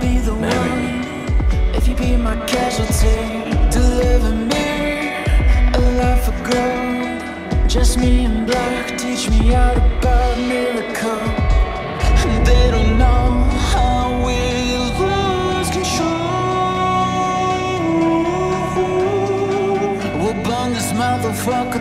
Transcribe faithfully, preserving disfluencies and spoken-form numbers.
be the one. If you be my casualty, deliver me a life for gold. Just me and black, teach me all about miracle. They don't know how we lose control. We'll burn this motherfucker